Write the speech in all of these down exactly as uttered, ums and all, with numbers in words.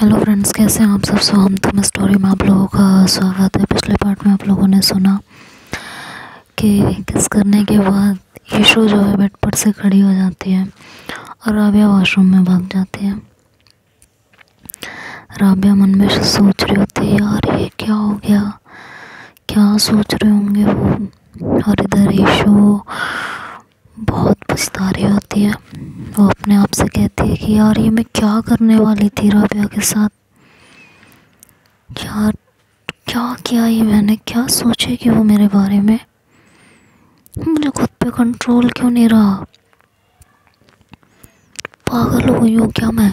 Hello friends, कैसे हैं आप सब। सो हम तुम स्टोरी में आप लोगों का स्वागत है। पिछले पार्ट में आप लोगों ने सुना कि किस करने के बाद यीशु जो है बेड पर से खड़ी हो जाती है और राबिया वॉशरूम में भाग जाती है। राबिया मन में सोच रही होती है, यार ये क्या हो गया, क्या सोच रहे होंगे वो। और इधर यीशु बहुत पछता रही होती है। वो अपने आप से कहती है कि यार ये मैं क्या करने वाली थी राबिया के साथ, यार क्या किया ये मैंने, क्या सोचे कि वो मेरे बारे में, मुझे खुद पे कंट्रोल क्यों नहीं रहा, पागल हो गई हूँ क्या मैं,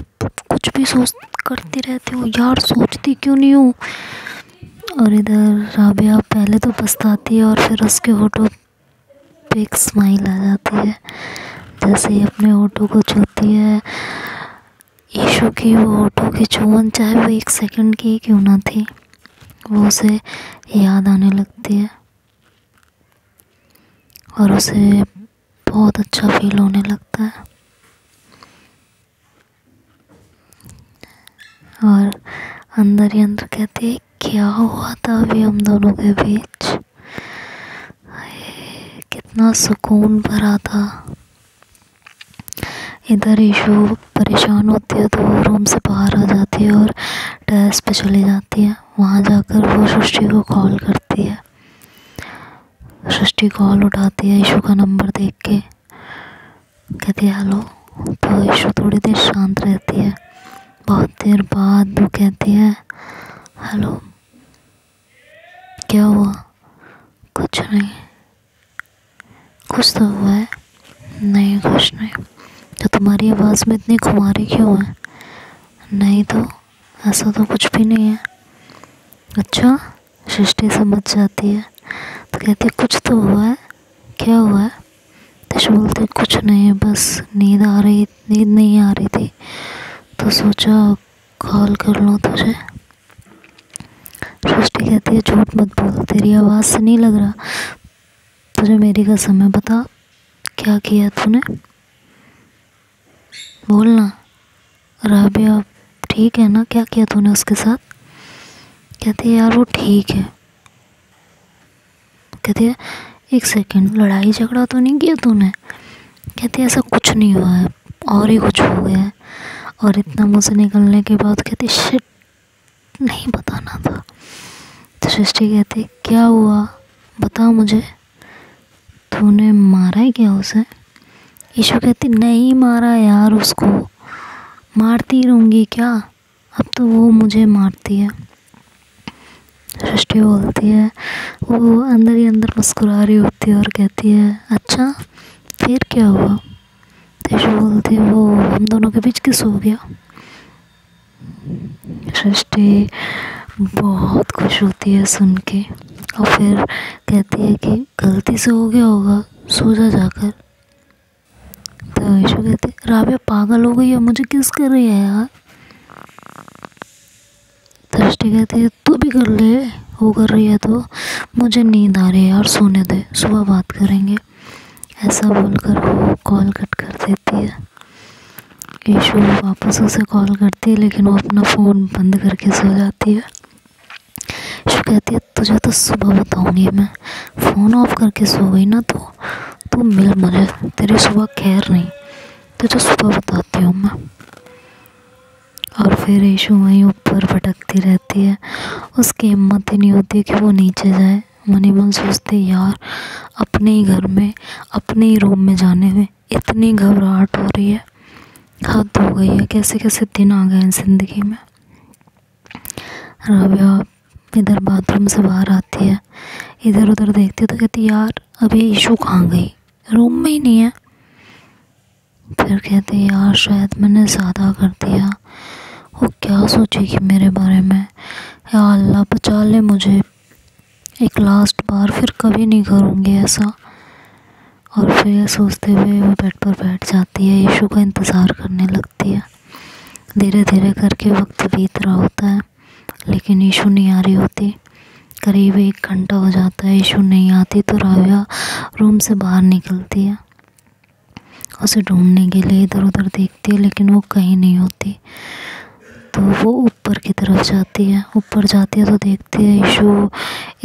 कुछ भी सोच करती रहती हूँ यार, सोचती क्यों नहीं हूँ। और इधर राबिया पहले तो पछताती है और फिर उसके होठों एक स्माइल आ जाती है जैसे ही अपने होठों को छूती है। यीशु की वो होठों की छुअन, चाहे वो एक सेकंड की ही क्यों ना थी, वो उसे याद आने लगती है और उसे बहुत अच्छा फील होने लगता है। और अंदर ही अंदर कहती है क्या हुआ था अभी हम दोनों के बीच, इतना सुकून भरा था। इधर यीशु परेशान होती है तो वो रूम से बाहर आ जाती है और टेरेस पे चली जाती है। वहाँ जाकर वो सृष्टि को कॉल करती है। सृष्टि कॉल उठाती है यीशु का नंबर देख के, कहती है हेलो। तो यीशु थोड़ी देर शांत रहती है। बहुत देर बाद वो कहती है हेलो क्या हुआ, कुछ नहीं, कुछ तो हुआ है, नहीं कुछ नहीं, तो तुम्हारी आवाज़ में इतनी खुमारी क्यों है, नहीं तो ऐसा तो कुछ भी नहीं है। अच्छा, सृष्टि समझ जाती है तो कहती है कुछ तो हुआ है, क्या हुआ है। तो बोलते कुछ नहीं है, बस नींद आ रही, नींद नहीं आ रही थी तो सोचा कॉल कर लूँ तुझे। सृष्टि कहती है झूठ मत बोल, तेरी आवाज़ से नहीं लग रहा, तुझे मेरी कसम है, बता क्या किया तूने, बोलना। राबिया ठीक है ना, क्या किया तूने उसके साथ। कहती है यार वो ठीक है। कहती है एक सेकंड, लड़ाई झगड़ा तो नहीं किया तूने। कहती है ऐसा कुछ नहीं हुआ है, और ही कुछ हो गया है। और इतना मुँह से निकलने के बाद कहती शिट नहीं बताना था। तो सृष्टि कहती है क्या हुआ बता मुझे, तूने मारा है क्या उसे। यीशु कहती नहीं मारा यार, उसको मारती रहूँगी क्या, अब तो वो मुझे मारती है। सृष्टि बोलती है, वो अंदर ही अंदर मुस्कुरा रही होती है और कहती है अच्छा फिर क्या हुआ। यीशु बोलती है वो हम दोनों के बीच किस हो गया। सृष्टि बहुत खुश होती है सुन के और फिर कहती है कि गलती से हो गया होगा, सो जा जाकर। तो यीशु कहते राबिया पागल हो गई है, मुझे किस कर रही है यार। दृष्टि कहती है तू भी कर ले, वो कर रही है तो मुझे नींद आ रही है यार, सोने दे, सुबह बात करेंगे। ऐसा बोलकर वो कॉल कट कर देती है। यीशु वापस उसे कॉल करती है लेकिन वो अपना फ़ोन बंद करके सो जाती है। यीशु कहती है तुझे तो सुबह बताऊंगी मैं, फ़ोन ऑफ करके सो गई ना तू तू मिल मुझे, तेरी सुबह खैर नहीं, तुझे सुबह बताती हूँ मैं। और फिर यीशु वहीं ऊपर भटकती रहती है। उसकी हिम्मत ही नहीं होती कि वो नीचे जाए। मन ही मन सोचते यार अपने ही घर में, अपने ही रूम में जाने में इतनी घबराहट हो रही है, हद हो गई है, कैसे कैसे दिन आ गए हैं ज़िंदगी में। राबिया इधर बाथरूम से बाहर आती है, इधर उधर देखती है तो कहती है यार अभी यीशु कहाँ गई, रूम में ही नहीं है। फिर कहती है यार शायद मैंने ज़्यादा कर दिया, वो क्या सोचेगी मेरे बारे में, या अल्लाह बचा ले मुझे, एक लास्ट बार फिर कभी नहीं करूँगी ऐसा। और फिर सोचते हुए वो बेड पर बैठ जाती है, यीशु का इंतज़ार करने लगती है। धीरे धीरे करके वक्त बीत रहा होता है लेकिन यीशु नहीं आ रही होती। करीब एक घंटा हो जाता है, यीशु नहीं आती तो राबिया रूम से बाहर निकलती है उसे ढूंढने के लिए। इधर उधर देखती है लेकिन वो कहीं नहीं होती। तो वो ऊपर की तरफ जाती है। ऊपर जाती है तो देखती है यीशु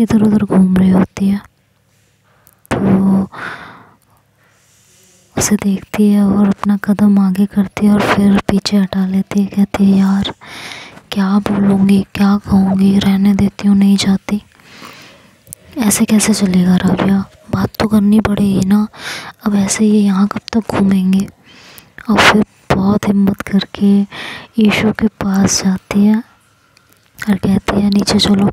इधर उधर घूम रही होती है, तो उसे देखती है और अपना कदम आगे करती है और फिर पीछे हटा लेती है। कहती है यार क्या बोलूँगी क्या कहूँगी, रहने देती हूँ नहीं जाती, ऐसे कैसे चलेगा राबिया, बात तो करनी पड़ेगी ना, अब ऐसे ये यहाँ कब तक घूमेंगे। और फिर बहुत हिम्मत करके यीशु के पास जाती है और कहती है नीचे चलो।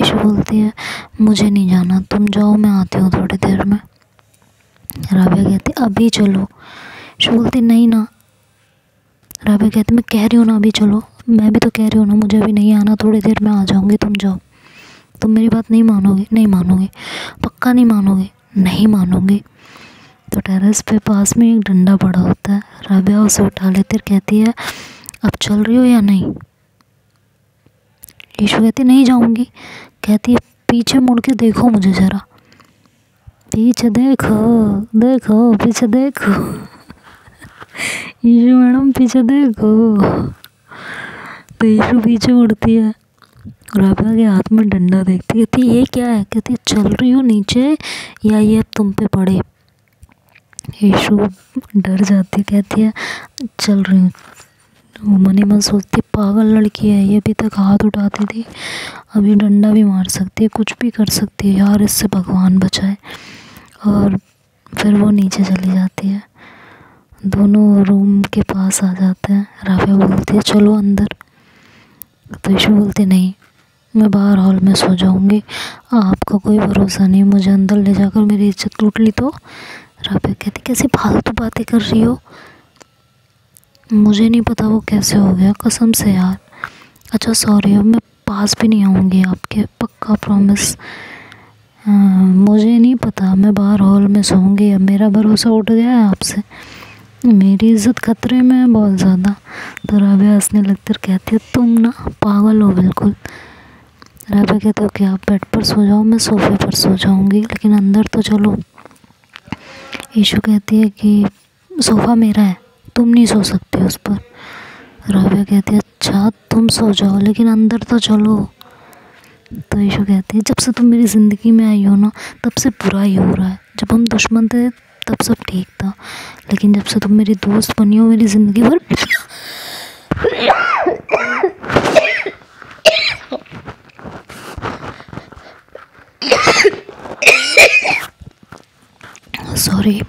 यीशु बोलती है मुझे नहीं जाना, तुम जाओ मैं आती हूँ थोड़ी देर में। राबिया कहती है अभी चलो। यीशु बोलती नहीं ना। राबिया कहती मैं कह रही हूँ ना अभी चलो, मैं भी तो कह रही हूँ ना मुझे अभी नहीं आना, थोड़ी देर में आ जाऊँगी, तुम जाओ। तुम मेरी बात नहीं मानोगे, नहीं मानोगे, पक्का नहीं मानोगे, नहीं मानोगे। तो टेरेस पे पास में एक डंडा पड़ा होता है। राबिया उसे उठा लेती है, कहती है अब चल रही हो या नहीं। यीशु कहती नहीं जाऊंगी। कहती है पीछे मुड़ के देखो मुझे ज़रा, पीछे देखो देखो पीछे देखो यीशु मैडम पीछे देखो। तो यीशु पीछे मुड़ती है, राबिया के हाथ में डंडा देखती है, कहती ये क्या है। कहती चल रही हो नीचे या ये अब तुम पे पड़े। यीशु डर जाती, कहती है चल रही हूँ। वो मन ही मन सोचती पागल लड़की है ये, अभी तक हाथ उठाती थी, अभी डंडा भी मार सकती है, कुछ भी कर सकती है, यार इससे भगवान बचाए। और फिर वो नीचे चली जाती है। दोनों रूम के पास आ जाते हैं। राबिया बोलती है चलो अंदर। तो यीशु बोलती नहीं मैं बाहर हॉल में सो जाऊँगी, आपका कोई भरोसा नहीं, मुझे अंदर ले जाकर मेरी इज्जत टूट ली तो। राबिया कहती कैसी फालतू बातें कर रही हो, मुझे नहीं पता वो कैसे हो गया कसम से यार, अच्छा सॉरी अब मैं पास भी नहीं आऊँगी आपके, पक्का प्रॉमिस, मुझे नहीं पता, मैं बाहर हॉल में सोऊंगी, अब मेरा भरोसा उठ गया है आपसे, मेरी इज्जत खतरे में है बहुत ज़्यादा। तो राबिया हंसने लगती और कहती है तुम ना पागल हो बिल्कुल। राबिया कहती ओके आप बेड पर सो जाओ, मैं सोफे पर सो जाऊँगी, लेकिन अंदर तो चलो। यीशु कहती है कि सोफ़ा मेरा है, तुम नहीं सो सकते उस पर। राबिया कहती है अच्छा तुम सो जाओ लेकिन अंदर तो चलो। तो यीशु कहती है जब से तुम मेरी ज़िंदगी में आई हो ना तब से बुरा ही हो रहा है, जब हम दुश्मन थे तब सब ठीक था, लेकिन जब से तुम मेरी दोस्त बनी हो मेरी ज़िंदगी भर सॉरी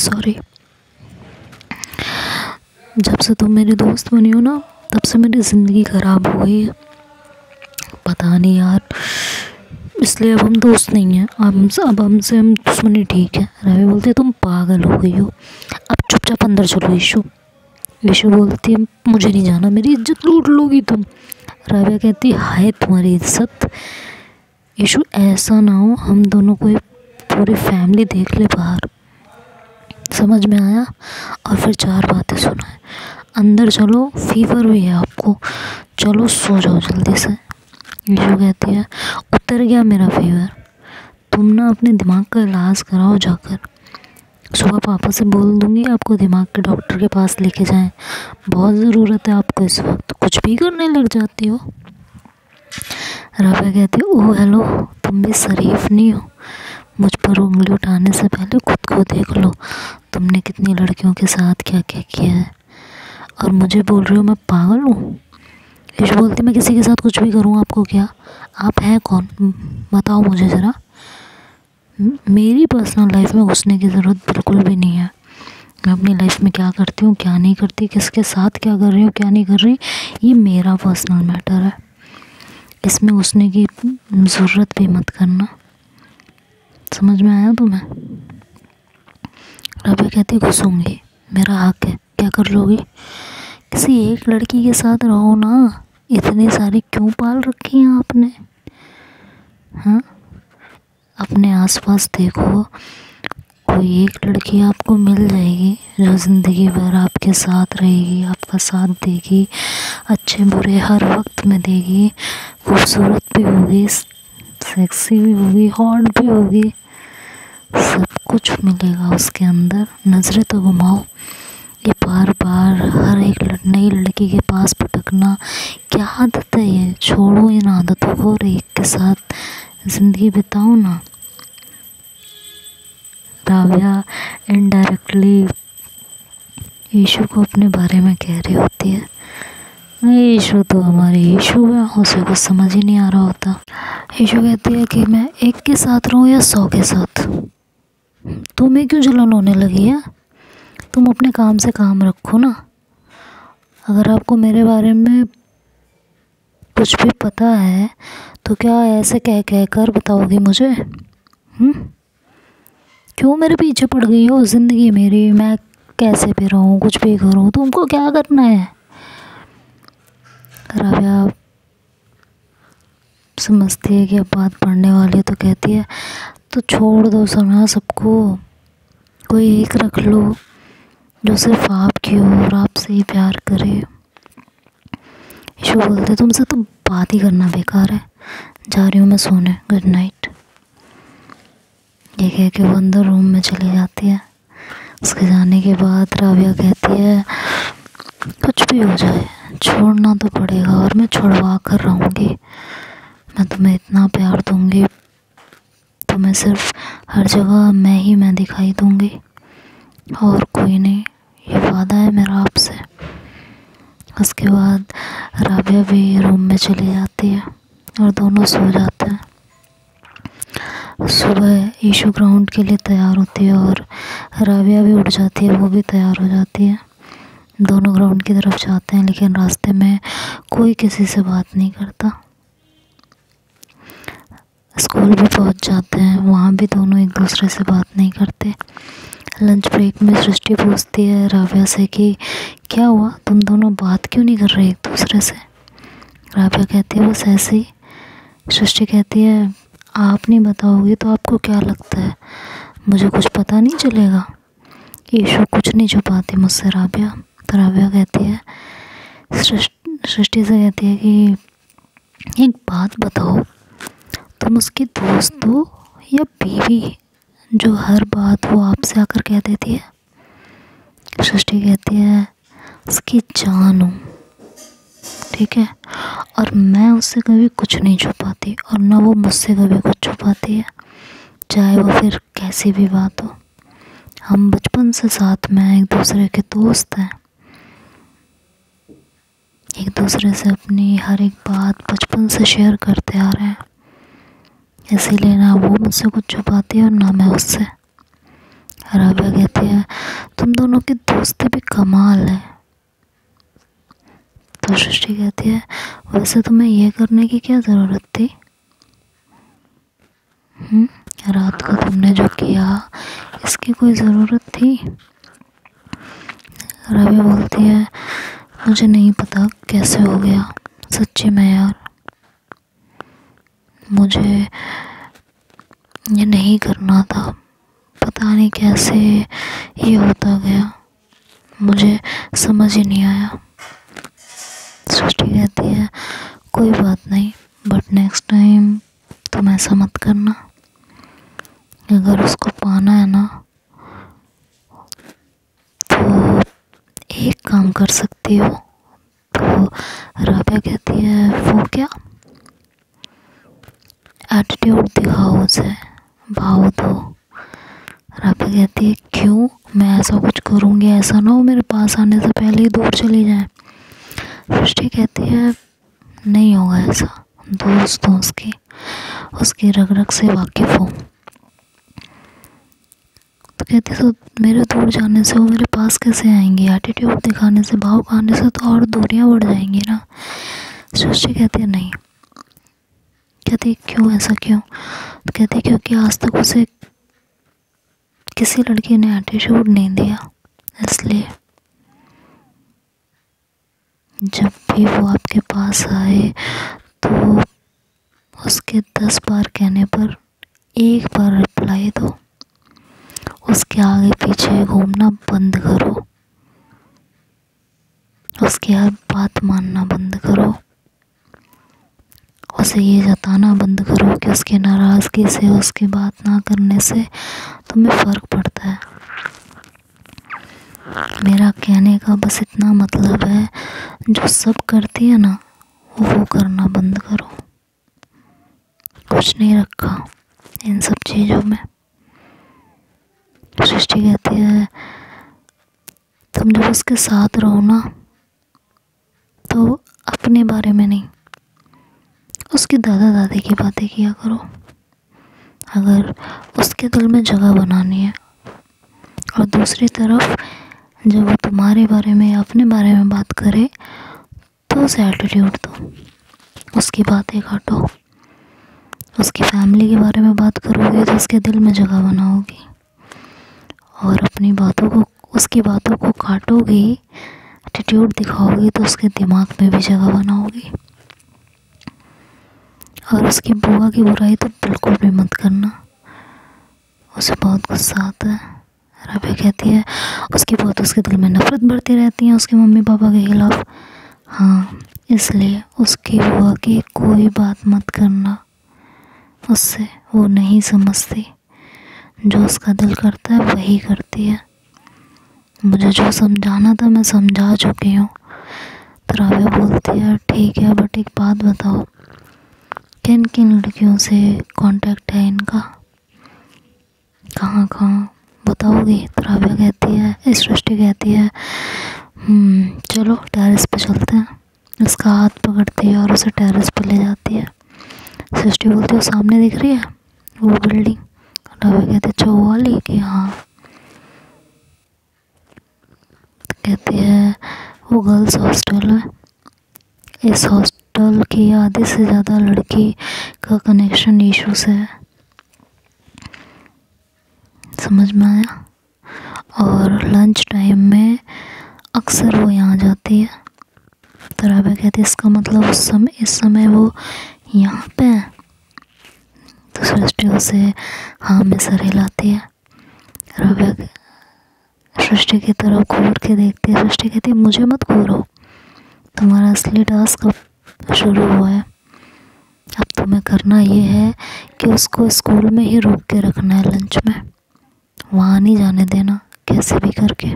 सॉरी जब से तुम मेरी दोस्त बनी हो ना तब से मेरी ज़िंदगी ख़राब हो गई है, पता नहीं यार, इसलिए अब हम दोस्त नहीं हैं, अब हमसे अब हमसे हम दुश्मनी ठीक है। राबिया बोलती है तुम पागल हो गई हो, अब चुपचाप अंदर चलो यीशु। यीशु बोलती है मुझे नहीं जाना, मेरी इज्जत लूट लोगी तुम। राबिया कहती हाय तुम्हारी इज्जत, यीशु ऐसा ना हो हम दोनों को पूरी फैमिली देख ले बाहर, समझ में आया। और फिर चार बातें सुनाए, अंदर चलो, फीवर भी है आपको, चलो सो जाओ जल्दी से। यीशु कहती है उतर गया मेरा फीवर, तुम ना अपने दिमाग का इलाज कराओ जाकर, सुबह पापा से बोल दूँगी आपको दिमाग के डॉक्टर के पास लेके जाएं, बहुत ज़रूरत है आपको इस वक्त, कुछ भी करने लग जाती हो। राबिया कहती है ओह हेलो तुम भी शरीफ नहीं हो, मुझ पर उंगली उठाने से पहले खुद को देख लो, तुमने कितनी लड़कियों के साथ क्या क्या किया है और मुझे बोल रही हो मैं पागल हूँ। यीशु बोलती मैं किसी के साथ कुछ भी करूँ आपको क्या, आप हैं कौन बताओ मुझे ज़रा, मेरी पर्सनल लाइफ में घुसने की ज़रूरत बिल्कुल भी नहीं है, मैं अपनी लाइफ में क्या करती हूँ क्या नहीं करती, किसके साथ क्या कर रही हूँ क्या नहीं कर रही, ये मेरा पर्सनल मैटर है, इसमें घुसने की ज़रूरत भी मत करना, समझ में आया तुम्हें। राबिया कहती घुसूँगी, मेरा हक है, क्या कर लोगी, किसी एक लड़की के साथ रहो ना, इतनी सारी क्यों पाल रखी हैं आपने, हाँ अपने आसपास देखो, कोई एक लड़की आपको मिल जाएगी जो ज़िंदगी भर आपके साथ रहेगी, आपका साथ देगी, अच्छे बुरे हर वक्त में देगी, खूबसूरत भी होगी, सेक्सी भी होगी, हॉट भी होगी, सब कुछ मिलेगा उसके अंदर, नज़रें तो घुमाओ, ये बार बार हर एक नई लड़की के पास भटकना, क्या आदत है ये, छोड़ो इन आदतों को और एक के साथ ज़िंदगी बिताओ ना। राबिया इनडायरेक्टली यीशु को अपने बारे में कह रही होती है। यीशु तो हमारे यीशु है, उसे कुछ समझ ही नहीं आ रहा होता। यीशु कहती है कि मैं एक के साथ रहूँ या सौ के साथ, तुम्हें क्यों जलन होने लगी है, तुम अपने काम से काम रखो ना। अगर आपको मेरे बारे में कुछ भी पता है तो क्या ऐसे कह कह कर बताओगी मुझे, हुँ? क्यों मेरे पीछे पड़ गई हो, ज़िंदगी मेरी, मैं कैसे भी रहूँ, कुछ भी करूँ, तुमको क्या करना है। राबिया समझती है कि अब बात बढ़ने वाली है तो कहती है तो छोड़ दो सना सबको, कोई एक रख लो जो सिर्फ आपकी हो और आपसे ही प्यार करे। यीशु बोलते तुमसे तो बात ही करना बेकार है, जा रही हूँ मैं सोने, गुड नाइट। ये कह के वो अंदर रूम में चली जाती है। उसके जाने के बाद राबिया कहती है कुछ भी हो जाए छोड़ना तो पड़ेगा और मैं छोड़वा कर रहूँगी, मैं तुम्हें इतना प्यार दूँगी, तुम्हें सिर्फ हर जगह मैं ही मैं दिखाई दूँगी और कोई नहीं, ये वादा है मेरा आपसे। उसके बाद राबिया भी रूम में चली जाती है और दोनों सो जाते हैं। सुबह यीशु ग्राउंड के लिए तैयार होती है और राबिया भी उठ जाती है, वो भी तैयार हो जाती है। दोनों ग्राउंड की तरफ जाते हैं लेकिन रास्ते में कोई किसी से बात नहीं करता। स्कूल भी पहुंच जाते हैं, वहाँ भी दोनों एक दूसरे से बात नहीं करते। लंच ब्रेक में सृष्टि पूछती है राबिया से कि क्या हुआ, तुम दोनों बात क्यों नहीं कर रहे एक दूसरे से। राबिया कहती है बस ऐसे ही। सृष्टि कहती है आप नहीं बताओगी तो आपको क्या लगता है मुझे कुछ पता नहीं चलेगा, यीशु कुछ नहीं छुपाती मुझसे राबिया। तो राबिया कहती है सृष्टि से कहती है कि एक बात बताओ, तुम उसकी दोस्त हो या बीवी जो हर बात वो आपसे आकर कह देती है। सृष्टि कहती है उसकी जान हूँ, ठीक है, और मैं उससे कभी कुछ नहीं छुपाती और ना वो मुझसे कभी कुछ छुपाती है, चाहे वो फिर कैसी भी बात हो। हम बचपन से साथ में एक दूसरे के दोस्त हैं, एक दूसरे से अपनी हर एक बात बचपन से शेयर करते आ रहे हैं, इसीलिए ना वो मुझसे कुछ छुपाती है और ना मैं उससे। राबिया कहती है तुम दोनों की दोस्ती भी कमाल है। तो सृष्टि कहती है वैसे तुम्हें यह करने की क्या ज़रूरत थी, हुँ? रात को तुमने जो किया इसकी कोई ज़रूरत थी। राबिया बोलती है मुझे नहीं पता कैसे हो गया, सच्ची में यार मुझे ये नहीं करना था, पता नहीं कैसे ये होता गया, मुझे समझ ही नहीं आया। सृष्टि कहती है कोई बात नहीं, बट नेक्स्ट टाइम तुम ऐसा मत करना, अगर उसको पाना है ना तो एक काम कर सकती हो। तो राबिया कहती है वो क्या, एटीट्यूड दिखाओ, उसे भाव दो। राबिया कहती है क्यों, मैं ऐसा कुछ करूँगी, ऐसा ना हो मेरे पास आने से पहले ही दूर चली जाए। सृष्टि कहती है नहीं होगा ऐसा, दोस्त हो उसकी, उसकी रग रग से वाकिफ़ हो। कहती तो मेरे दूर जाने से वो मेरे पास कैसे आएंगी, एटीट्यूड दिखाने से, भाव खाने से तो और दूरियां बढ़ जाएंगी ना। सृष्टि कहती है नहीं, कहती क्यों ऐसा क्यों, तो कहती क्योंकि आज तक उसे किसी लड़की ने एटीट्यूड नहीं दिया, इसलिए जब भी वो आपके पास आए तो उसके दस बार कहने पर एक बार रिप्लाई दो, उसके आगे पीछे घूमना बंद करो, उसकी हर बात मानना बंद करो, उसे ये जताना बंद करो कि उसकी नाराज़गी से, उसकी बात ना करने से तुम्हें फ़र्क पड़ता है। मेरा कहने का बस इतना मतलब है, जो सब करती है ना वो करना बंद करो। कुछ नहीं रखा इन सब चीज़ों में। सृष्टि कहती है तुम जब उसके साथ रहो ना तो अपने बारे में नहीं, उसकी दादा दादी की बातें किया करो। अगर उसके दिल में जगह बनानी है। और दूसरी तरफ जब वो तुम्हारे बारे में या अपने बारे में बात करे तो उसे एटीट्यूड दो, उसकी बातें काटो। उसकी फैमिली के बारे में बात करोगे तो उसके दिल में जगह बनाओगी, और अपनी बातों को उसकी बातों को काटोगी, एटीट्यूड दिखाओगी तो उसके दिमाग में भी जगह बनाओगी। और उसकी बुआ की बुराई तो बिल्कुल भी मत करना, उसे बहुत गुस्सा आता है। रबी कहती है उसकी बहुत उसके दिल में नफरत बढ़ती रहती है उसके मम्मी पापा के खिलाफ। हाँ, इसलिए उसकी बुआ की कोई बात मत करना, उससे वो नहीं समझती। जो उसका दिल करता है वही करती है। मुझे जो समझाना था मैं समझा चुकी हूँ। तो रबी बोलती है ठीक है, बट एक बात बताओ, किन किन लड़कियों से कांटेक्ट है इनका, कहाँ कहाँ बताओगी। तो राबिया कहती है, सृष्टि कहती है चलो टेरेस पे चलते हैं। उसका हाथ पकड़ती है और उसे टेरेस पे ले जाती है। सृष्टि बोलती है सामने दिख रही है वो बिल्डिंग। राबिया कहती है अच्छा वो वाली कि हाँ। कहती है वो गर्ल्स हॉस्टल है, इस हॉस्टल टल की आधे से ज़्यादा लड़की का कनेक्शन इशू से है, समझ में आया। और लंच टाइम में अक्सर वो यहाँ जाती है। तो राबिया कहती है इसका मतलब उस समय इस समय वो यहाँ पे है। तो सृष्टि उसे हाँ में सर हिलाती है। राबिया सृष्टि की तरफ घूर के देखती है। सृष्टि कहती है मुझे मत घूरो, तुम्हारा असली टास्क शुरू हुआ है। अब तुम्हें करना ये है कि उसको स्कूल में ही रोक के रखना है, लंच में वहाँ नहीं जाने देना कैसे भी करके।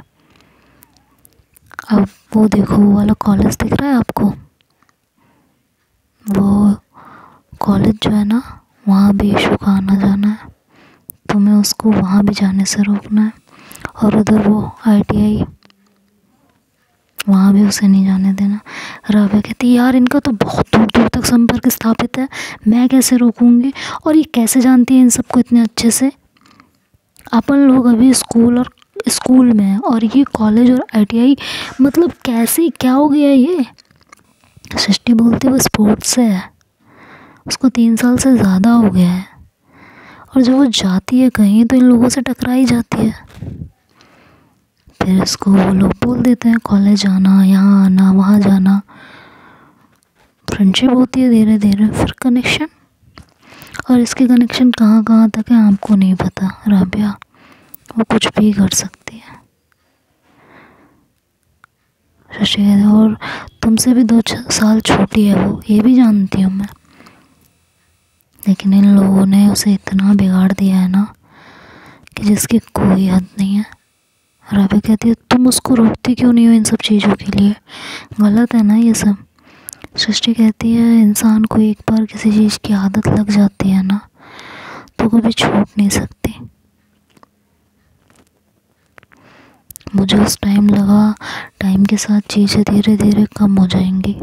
अब वो देखो वो वाला कॉलेज दिख रहा है आपको, वो कॉलेज जो है ना वहाँ भी इशू का आना जाना है, तुम्हें उसको वहाँ भी जाने से रोकना है। और उधर वो आई टी आई, वहाँ भी उसे नहीं जाने देना। राबिया कहती है यार इनका तो बहुत दूर दूर तक संपर्क स्थापित है, मैं कैसे रोकूंगी, और ये कैसे जानती है इन सबको इतने अच्छे से। अपन लोग अभी स्कूल और स्कूल में हैं और ये कॉलेज और आई टी आई, मतलब कैसे क्या हो गया ये। सृष्टि बोलती है वो स्पोर्ट्स से है, उसको तीन साल से ज़्यादा हो गया है, और जब वो जाती है कहीं तो इन लोगों से टकरा ही जाती है। फिर इसको वो लोग बोल देते हैं कॉलेज आना, यहाँ आना, वहाँ जाना। फ्रेंडशिप होती है धीरे धीरे, फिर कनेक्शन। और इसके कनेक्शन कहाँ कहाँ तक है आपको नहीं पता। राबिया वो कुछ भी कर सकती है। शशि कहते और तुमसे भी दो साल छोटी है वो, ये भी जानती हूँ मैं, लेकिन इन लोगों ने उसे इतना बिगाड़ दिया है ना कि जिसकी कोई हद नहीं है। राबिया कहती है तुम उसको रोकती क्यों नहीं हो इन सब चीज़ों के लिए, गलत है ना ये सब। सृष्टि कहती है इंसान को एक बार किसी चीज़ की आदत लग जाती है ना तो कभी छूट नहीं सकती। मुझे उस टाइम लगा टाइम के साथ चीज़ें धीरे धीरे कम हो जाएंगी।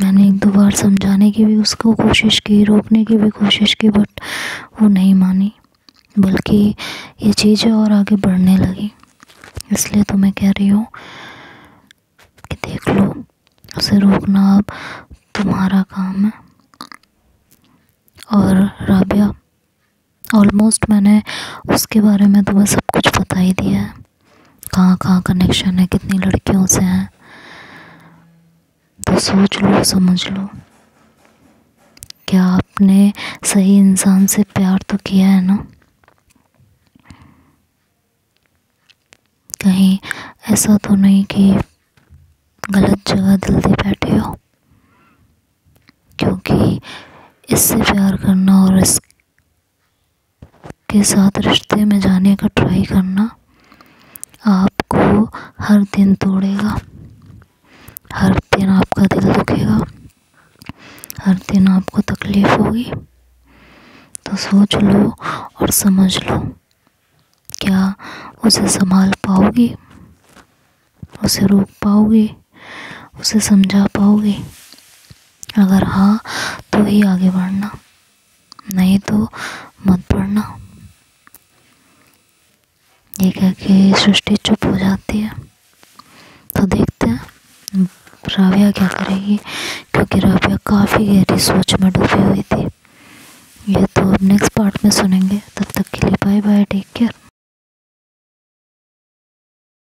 मैंने एक दो बार समझाने की भी उसको कोशिश की, रोकने की भी कोशिश की, बट वो नहीं मानी, बल्कि ये चीज़ें और आगे बढ़ने लगी। इसलिए तो मैं कह रही हूँ कि देख लो, उसे रोकना अब तुम्हारा काम है। और राबिया ऑलमोस्ट मैंने उसके बारे में तुम्हें सब कुछ बता ही दिया है, कहाँ कहाँ कनेक्शन है, कितनी लड़कियों से हैं। तो सोच लो, समझ लो, क्या आपने सही इंसान से प्यार तो किया है ना। कहीं ऐसा तो नहीं कि गलत जगह दिल दे बैठे हो, क्योंकि इससे प्यार करना और इसके साथ रिश्ते में जाने का ट्राई करना आपको हर दिन तोड़ेगा, हर दिन आपका दिल दुखेगा, हर दिन आपको तकलीफ़ होगी। तो सोच लो और समझ लो, क्या उसे संभाल पाओगे, उसे रोक पाओगे, उसे समझा पाओगे? अगर हाँ तो ही आगे बढ़ना, नहीं तो मत बढ़ना। ये कह के सृष्टि चुप हो जाती है। तो देखते हैं राबिया क्या करेगी, क्योंकि राबिया काफ़ी गहरी सोच में डूबी हुई थी। ये तो अब नेक्स्ट पार्ट में सुनेंगे। तब तक के लिए बाय बाय, टेक केयर।